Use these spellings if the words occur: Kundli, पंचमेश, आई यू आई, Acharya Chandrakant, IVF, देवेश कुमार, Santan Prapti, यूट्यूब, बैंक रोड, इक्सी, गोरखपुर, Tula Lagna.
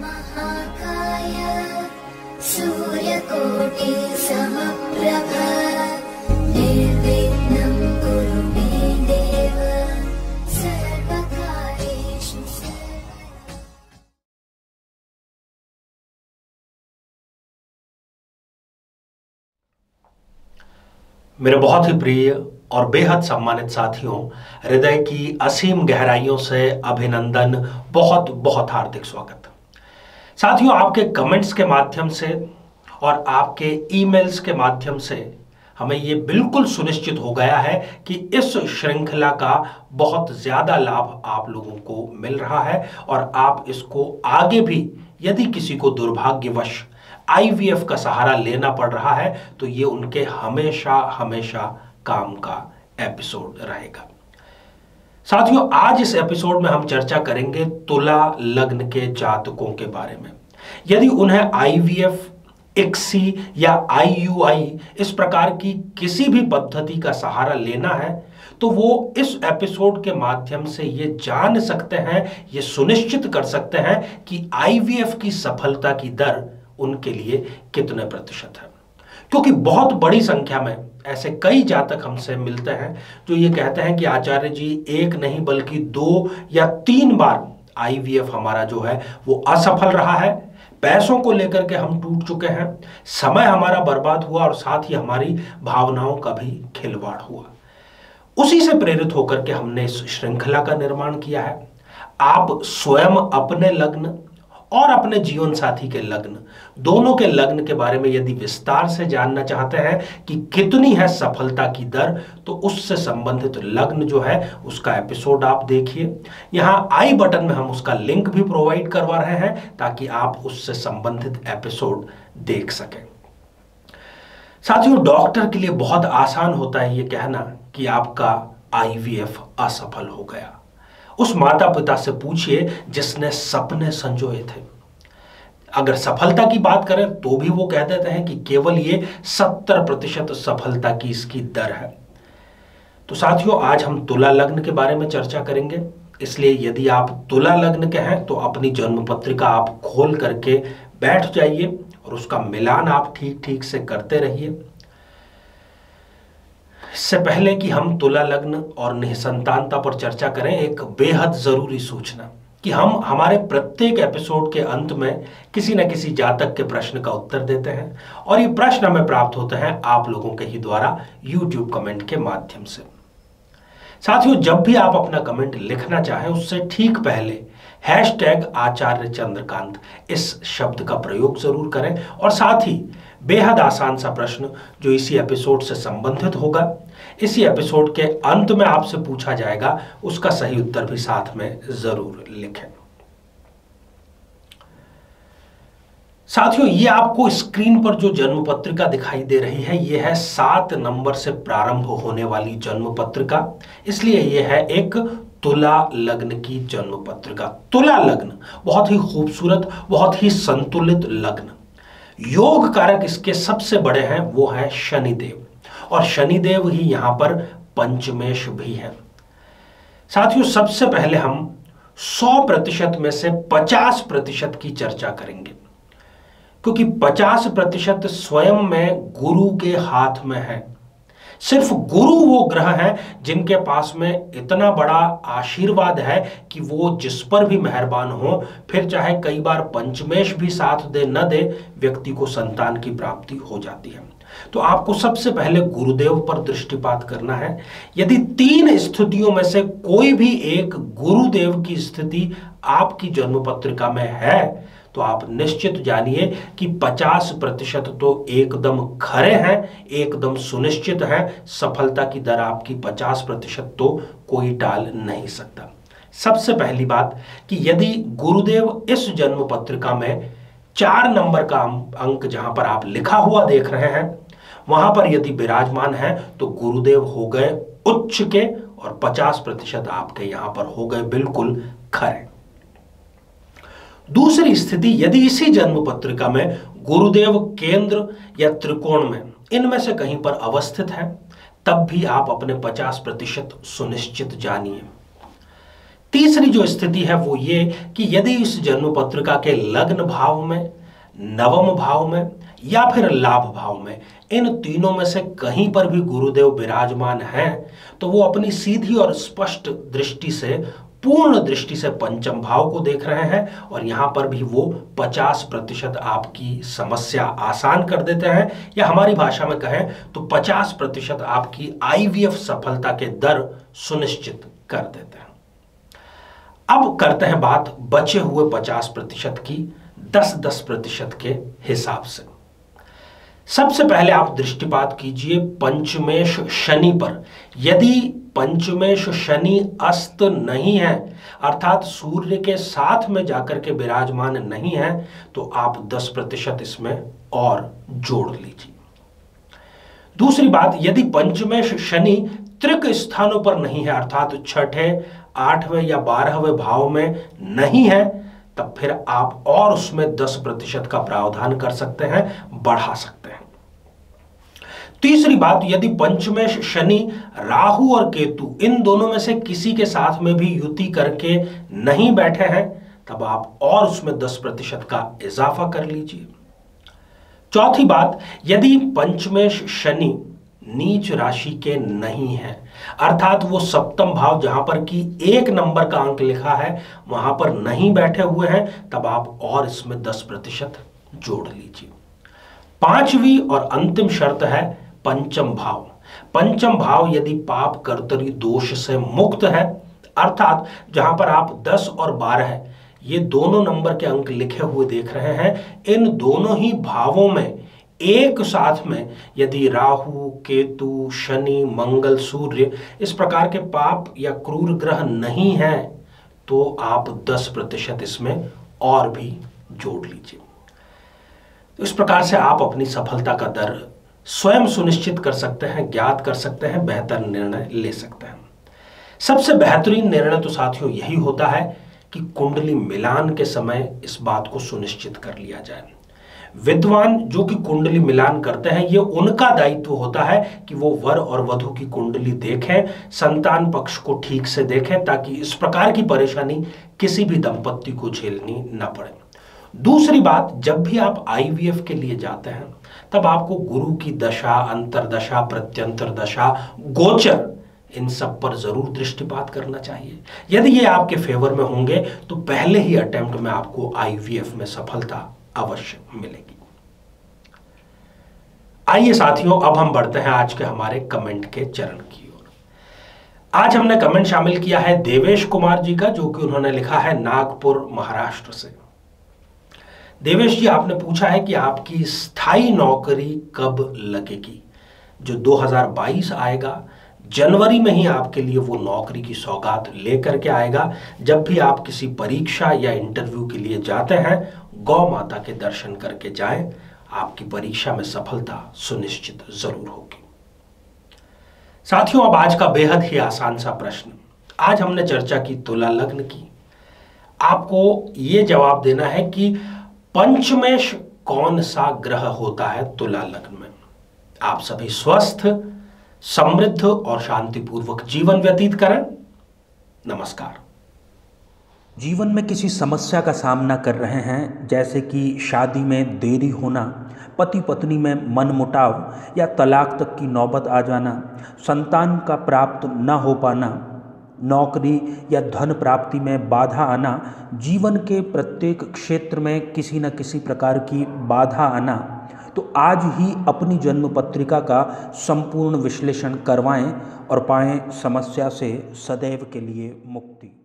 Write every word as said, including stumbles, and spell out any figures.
महाकाय सूर्यकोटि समप्रभा निर्विघ्नं कुरु मे देव सर्वकार्येषु सर्वदा। मेरे बहुत ही प्रिय और बेहद सम्मानित साथियों, हृदय की असीम गहराइयों से अभिनंदन, बहुत बहुत हार्दिक स्वागत। साथियों, आपके कमेंट्स के माध्यम से और आपके ईमेल्स के माध्यम से हमें ये बिल्कुल सुनिश्चित हो गया है कि इस श्रृंखला का बहुत ज़्यादा लाभ आप लोगों को मिल रहा है और आप इसको आगे भी, यदि किसी को दुर्भाग्यवश आई वी एफ का सहारा लेना पड़ रहा है तो ये उनके हमेशा हमेशा काम का एपिसोड रहेगा। साथियों, आज इस एपिसोड में हम चर्चा करेंगे तुला लग्न के जातकों के बारे में। यदि उन्हें आई वी एफ, इक्सी या आई यू आई इस प्रकार की किसी भी पद्धति का सहारा लेना है तो वो इस एपिसोड के माध्यम से ये जान सकते हैं, ये सुनिश्चित कर सकते हैं कि आई वी एफ की सफलता की दर उनके लिए कितने प्रतिशत है, क्योंकि बहुत बड़ी संख्या में ऐसे कई जातक हमसे मिलते हैं जो ये कहते हैं कि आचार्य जी, एक नहीं बल्कि दो या तीन बार आई वी एफ हमारा जो है वो असफल रहा है, पैसों को लेकर के हम टूट चुके हैं, समय हमारा बर्बाद हुआ और साथ ही हमारी भावनाओं का भी खिलवाड़ हुआ। उसी से प्रेरित होकर के हमने इस श्रृंखला का निर्माण किया है। आप स्वयं अपने लग्न और अपने जीवन साथी के लग्न, दोनों के लग्न के बारे में यदि विस्तार से जानना चाहते हैं कि कितनी है सफलता की दर, तो उससे संबंधित लग्न जो है उसका एपिसोड आप देखिए। यहाँ आई बटन में हम उसका लिंक भी प्रोवाइड करवा रहे हैं ताकि आप उससे संबंधित एपिसोड देख सकें। साथियों, डॉक्टर के लिए बहुत आसान होता है ये कहना कि आपका आई वी एफ असफल हो गया। उस माता पिता से पूछिए जिसने सपने संजोए थे। अगर सफलता की बात करें तो भी वो कह देते हैं कि केवल ये सत्तर प्रतिशत सफलता की इसकी दर है। तो साथियों, आज हम तुला लग्न के बारे में चर्चा करेंगे, इसलिए यदि आप तुला लग्न के हैं तो अपनी जन्म पत्रिका आप खोल करके बैठ जाइए और उसका मिलान आप ठीक ठीक से करते रहिए। इससे पहले कि हम तुला लग्न और निःसंतानता पर चर्चा करें, एक बेहद ज़रूरी सूचना कि हम हमारे प्रत्येक एपिसोड के अंत में किसी न किसी जातक के प्रश्न का उत्तर देते हैं और ये प्रश्न हमें प्राप्त होते हैं आप लोगों के ही द्वारा यूट्यूब कमेंट के माध्यम से। साथियों, जब भी आप अपना कमेंट लिखना चाहें उससे ठीक पहले हैशटैग आचार्य चंद्रकांत इस शब्द का प्रयोग ज़रूर करें और साथ ही बेहद आसान सा प्रश्न जो इसी एपिसोड से संबंधित होगा, इसी एपिसोड के अंत में आपसे पूछा जाएगा, उसका सही उत्तर भी साथ में जरूर लिखें। साथियों, ये आपको स्क्रीन पर जो जन्म पत्रिका दिखाई दे रही है ये है सात नंबर से प्रारंभ होने वाली जन्म पत्रिका, इसलिए ये है एक तुला लग्न की जन्म पत्रिका। तुला लग्न बहुत ही खूबसूरत, बहुत ही संतुलित लग्न। योग कारक इसके सबसे बड़े हैं, वो है शनिदेव और शनिदेव ही यहाँ पर पंचमेश भी है। साथियों, सबसे पहले हम सौ प्रतिशत में से पचास प्रतिशत की चर्चा करेंगे, क्योंकि पचास प्रतिशत स्वयं में गुरु के हाथ में है। सिर्फ गुरु वो ग्रह हैं जिनके पास में इतना बड़ा आशीर्वाद है कि वो जिस पर भी मेहरबान हो, फिर चाहे कई बार पंचमेश भी साथ दे न दे, व्यक्ति को संतान की प्राप्ति हो जाती है। तो आपको सबसे पहले गुरुदेव पर दृष्टिपात करना है। यदि तीन स्थितियों में से कोई भी एक गुरुदेव की स्थिति आपकी जन्म पत्रिका में है तो आप निश्चित जानिए कि पचास प्रतिशत तो एकदम खरे हैं, एकदम सुनिश्चित हैं। सफलता की दर आपकी पचास प्रतिशत तो कोई टाल नहीं सकता। सबसे पहली बात कि यदि गुरुदेव इस जन्म पत्रिका में चार नंबर का अंक जहां पर आप लिखा हुआ देख रहे हैं वहां पर यदि विराजमान है तो गुरुदेव हो गए उच्च के और पचास प्रतिशत आपके यहां पर हो गए बिल्कुल खरे। दूसरी स्थिति, यदि इसी जन्म पत्रिका में गुरुदेव केंद्र या त्रिकोण में इनमें से कहीं पर अवस्थित है, तब भी आप अपने पचास प्रतिशत सुनिश्चित जानिए। तीसरी जो स्थिति है वो ये कि यदि इस जन्म पत्रिका के लग्न भाव में, नवम भाव में या फिर लाभ भाव में, इन तीनों में से कहीं पर भी गुरुदेव विराजमान हैं, तो वो अपनी सीधी और स्पष्ट दृष्टि से, पूर्ण दृष्टि से पंचम भाव को देख रहे हैं और यहाँ पर भी वो पचास प्रतिशत आपकी समस्या आसान कर देते हैं, या हमारी भाषा में कहें तो पचास प्रतिशत आपकी आई वी एफ सफलता के दर सुनिश्चित कर देते हैं। अब करते हैं बात बचे हुए पचास प्रतिशत की, दस दस प्रतिशत के हिसाब से। सबसे पहले आप दृष्टिपात कीजिए पंचमेश शनि पर। यदि पंचमेश शनि अस्त नहीं है, अर्थात सूर्य के साथ में जाकर के विराजमान नहीं है, तो आप दस प्रतिशत इसमें और जोड़ लीजिए। दूसरी बात, यदि पंचमेश शनि त्रिक स्थानों पर नहीं है, अर्थात छठे, आठवें या बारहवें भाव में नहीं है, तब फिर आप और उसमें दस प्रतिशत का प्रावधान कर सकते हैं, बढ़ा सकते हैं। तीसरी बात, यदि पंचमेश शनि राहु और केतु इन दोनों में से किसी के साथ में भी युति करके नहीं बैठे हैं, तब आप और उसमें दस प्रतिशत का इजाफा कर लीजिए। चौथी बात, यदि पंचमेश शनि नीच राशि के नहीं है, अर्थात वो सप्तम भाव जहां पर कि एक नंबर का अंक लिखा है वहां पर नहीं बैठे हुए हैं, तब आप और इसमें दस प्रतिशत जोड़ लीजिए। पांचवी और अंतिम शर्त है पंचम भाव। पंचम भाव यदि पाप कर्तरी दोष से मुक्त है, अर्थात जहां पर आप दस और बारह ये दोनों नंबर के अंक लिखे हुए देख रहे हैं, इन दोनों ही भावों में एक साथ में यदि राहु, केतु, शनि, मंगल, सूर्य इस प्रकार के पाप या क्रूर ग्रह नहीं है, तो आप दस प्रतिशत इसमें और भी जोड़ लीजिए। तो इस प्रकार से आप अपनी सफलता का दर स्वयं सुनिश्चित कर सकते हैं, ज्ञात कर सकते हैं, बेहतर निर्णय ले सकते हैं। सबसे बेहतरीन निर्णय तो साथियों यही होता है कि कुंडली मिलान के समय इस बात को सुनिश्चित कर लिया जाए। विद्वान जो कि कुंडली मिलान करते हैं, ये उनका दायित्व होता है कि वो वर और वधु की कुंडली देखें, संतान पक्ष को ठीक से देखें, ताकि इस प्रकार की परेशानी किसी भी दंपत्ति को झेलनी न पड़े। दूसरी बात, जब भी आप आई वी एफ के लिए जाते हैं, तब आपको गुरु की दशा, अंतरदशा, प्रत्यंतर दशा, गोचर, इन सब पर जरूर दृष्टिपात करना चाहिए। यदि ये आपके फेवर में होंगे तो पहले ही अटेम्प्ट में आपको आई वी एफ में सफलता अवश्य मिलेगी। आइए साथियों, अब हम बढ़ते हैं आज के हमारे कमेंट के चरण की ओर। आज हमने कमेंट शामिल किया है देवेश कुमार जी का, जो कि उन्होंने लिखा है नागपुर, महाराष्ट्र से। देवेश जी, आपने पूछा है कि आपकी स्थायी नौकरी कब लगेगी। जो दो हज़ार बाईस आएगा, जनवरी में ही आपके लिए वो नौकरी की सौगात लेकर के आएगा। जब भी आप किसी परीक्षा या इंटरव्यू के लिए जाते हैं, गौ माता के दर्शन करके जाएं, आपकी परीक्षा में सफलता सुनिश्चित जरूर होगी। साथियों, अब आज का बेहद ही आसान सा प्रश्न। आज हमने चर्चा की तुला लग्न की। आपको ये जवाब देना है कि पंचमेश कौन सा ग्रह होता है तुला लग्न में। आप सभी स्वस्थ, समृद्ध और शांतिपूर्वक जीवन व्यतीत करें। नमस्कार। जीवन में किसी समस्या का सामना कर रहे हैं, जैसे कि शादी में देरी होना, पति पत्नी में मनमुटाव या तलाक तक की नौबत आ जाना, संतान का प्राप्त न हो पाना, नौकरी या धन प्राप्ति में बाधा आना, जीवन के प्रत्येक क्षेत्र में किसी न किसी प्रकार की बाधा आना, तो आज ही अपनी जन्म पत्रिका का संपूर्ण विश्लेषण करवाएं और पाएं समस्या से सदैव के लिए मुक्ति।